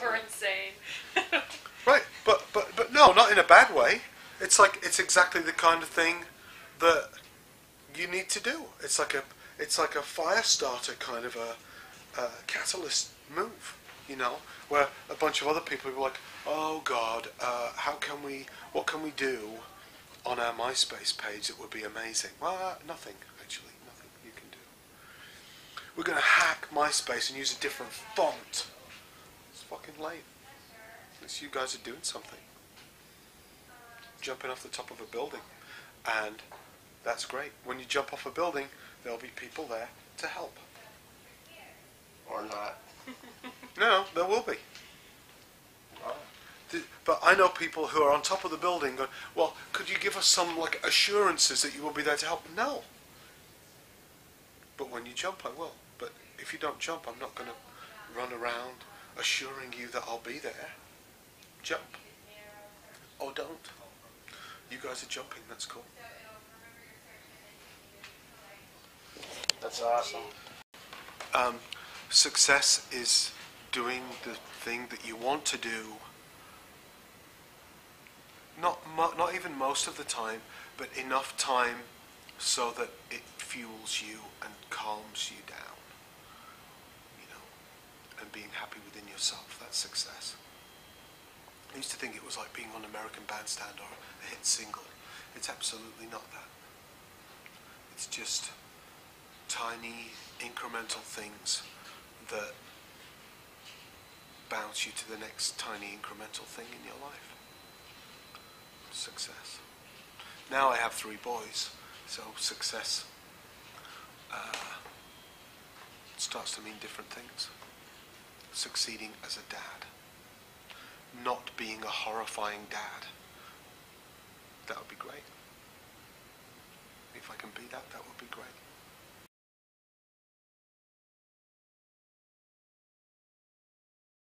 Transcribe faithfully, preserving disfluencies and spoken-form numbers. We're insane. Right, but, but but no, not in a bad way. It's like it's exactly the kind of thing that you need to do. It's like a it's like a fire starter kind of a, a catalyst move, you know, where a bunch of other people were like, oh God, uh, how can we? What can we do on our MySpace page that would be amazing? Well, nothing actually. Nothing you can do. We're going to hack MySpace and use a different font. It's fucking lame. Unless you guys are doing something, jumping off the top of a building, and that's great. When you jump off a building, there'll be people there to help. Or not. No, there will be. But I know people who are on top of the building going, well, could you give us some like assurances that you will be there to help? No. But when you jump, I will. But if you don't jump, I'm not going to run around assuring you that I'll be there. Jump. Or don't. You guys are jumping, that's cool. That's awesome. Um, success is doing the thing that you want to do. Not mo not even most of the time, but enough time so that it fuels you and calms you down, you know, and being happy within yourself. That's success. I used to think it was like being on American Bandstand or a hit single. It's absolutely not that. It's just tiny incremental things that bounce you to the next tiny incremental thing in your life. Success. Now I have three boys, so success uh, starts to mean different things. Succeeding as a dad. Not being a horrifying dad. That would be great. If I can be that, that would be